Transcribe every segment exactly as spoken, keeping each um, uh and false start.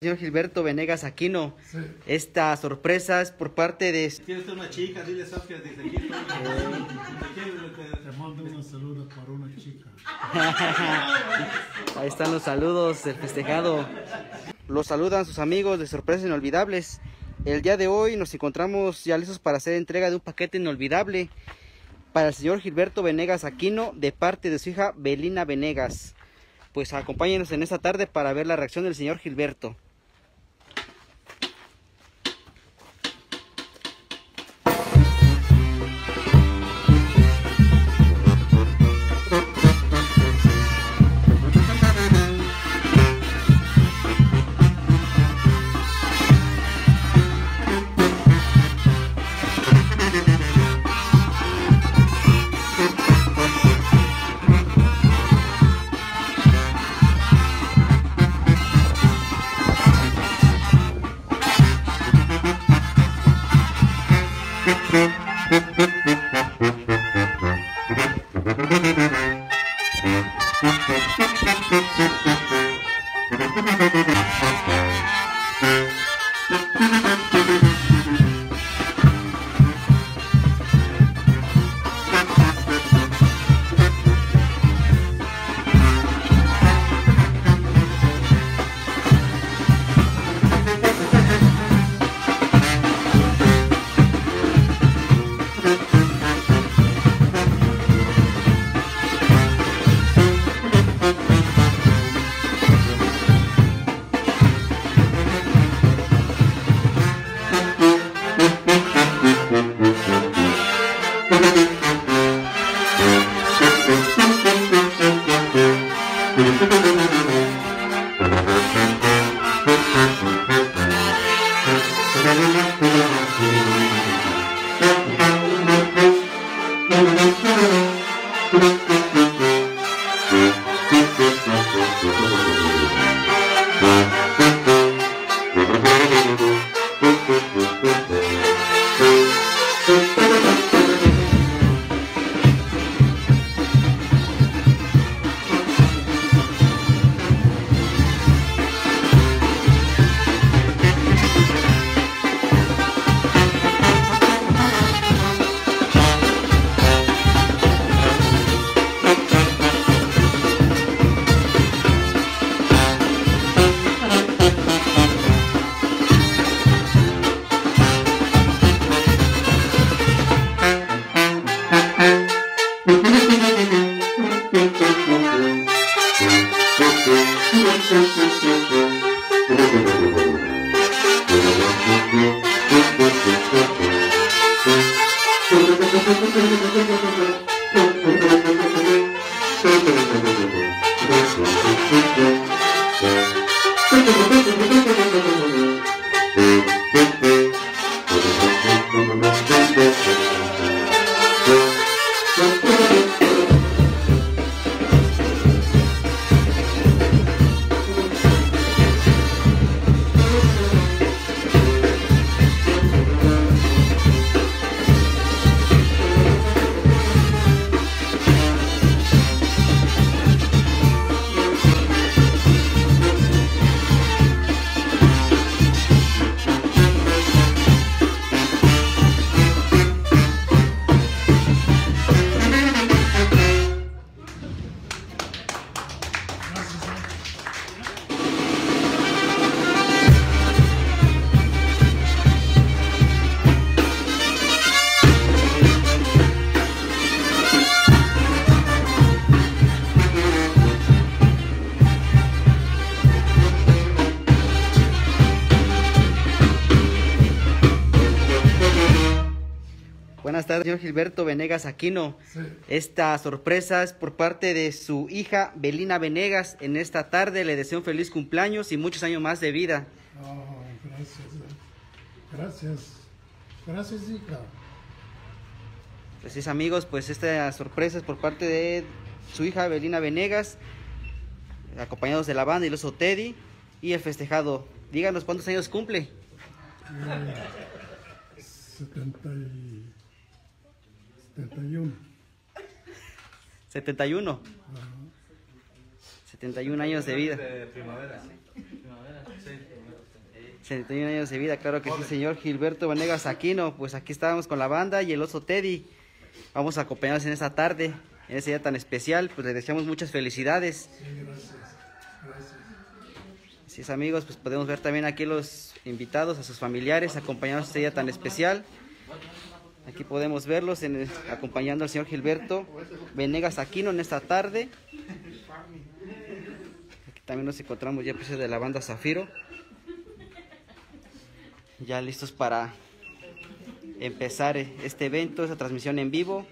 Señor Gilberto Venegas Aquino, sí. Esta sorpresa es por parte de... ¿Quieres ser una chica? Dile Sofía desde aquí. Te mando unos saludos para una chica. Ahí están los saludos del festejado. Los saludan sus amigos de Sorpresas Inolvidables. El día de hoy nos encontramos ya listos para hacer entrega de un paquete inolvidable para el señor Gilberto Venegas Aquino de parte de su hija Belina Venegas. Pues acompáñenos en esta tarde para ver la reacción del señor Gilberto. Buenas tardes, señor Gilberto Venegas Aquino. Sí. Esta sorpresa es por parte de su hija Belina Venegas. En esta tarde le deseo un feliz cumpleaños y muchos años más de vida. Oh, gracias. Gracias. Gracias, hija. Así es, amigos, pues esta sorpresa es por parte de su hija Belina Venegas, acompañados de la banda y el oso Teddy y el festejado. Díganos cuántos años cumple. Eh, setenta y... setenta y uno. setenta y uno. Uh-huh. setenta y uno años de vida. De primavera. Primavera, sí, primavera. setenta y un años de vida, claro que sí, señor Gilberto Venegas Aquino. Pues aquí estábamos con la banda y el oso Teddy. Vamos a acompañarnos en esta tarde, en ese día tan especial. Pues les deseamos muchas felicidades. Sí, gracias. Gracias. Así es, amigos, pues podemos ver también aquí los invitados, a sus familiares, acompañados este día tan especial. Aquí podemos verlos en el, acompañando al señor Gilberto Venegas Aquino en esta tarde. Aquí también nos encontramos ya pues, de la banda Zafiro. Ya listos para empezar este evento, esta transmisión en vivo.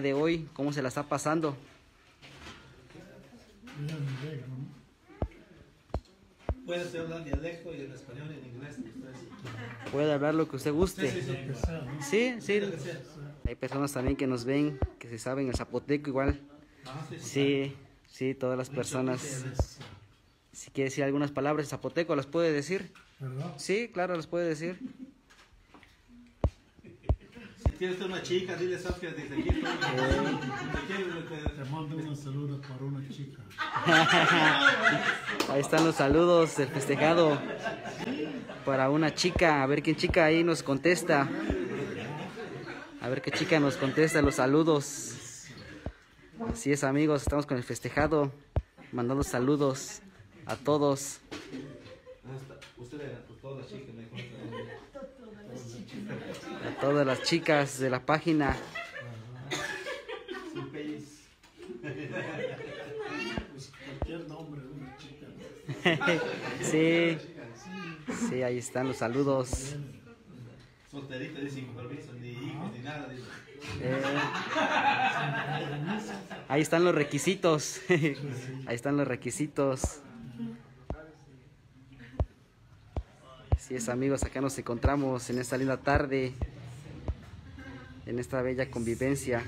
De hoy, ¿cómo se la está pasando? Puede usted hablar dialecto y en español y en inglés. Puede hablar lo que usted guste. Sí, sí. Hay personas también que nos ven, que se saben el zapoteco igual. Sí, sí, todas las personas. Si quiere decir algunas palabras en zapoteco, ¿las puede decir? Sí, claro, las puede decir. Tienes una chica, dile Sofía desde aquí. Te mando unos saludos para una chica. Ahí están los saludos, el festejado para una chica. A ver qué chica ahí nos contesta. A ver qué chica nos contesta los saludos. Así es, amigos, estamos con el festejado, mandando saludos a todos. Usted era toda chica, me contó. A todas las chicas de la página. Sí, sí, ahí están los saludos. Solterita, sin compromiso, ni hijos, ni nada. Ahí están los requisitos. Ahí están los requisitos. Así es, amigos, acá nos encontramos en esta linda tarde, en esta bella convivencia.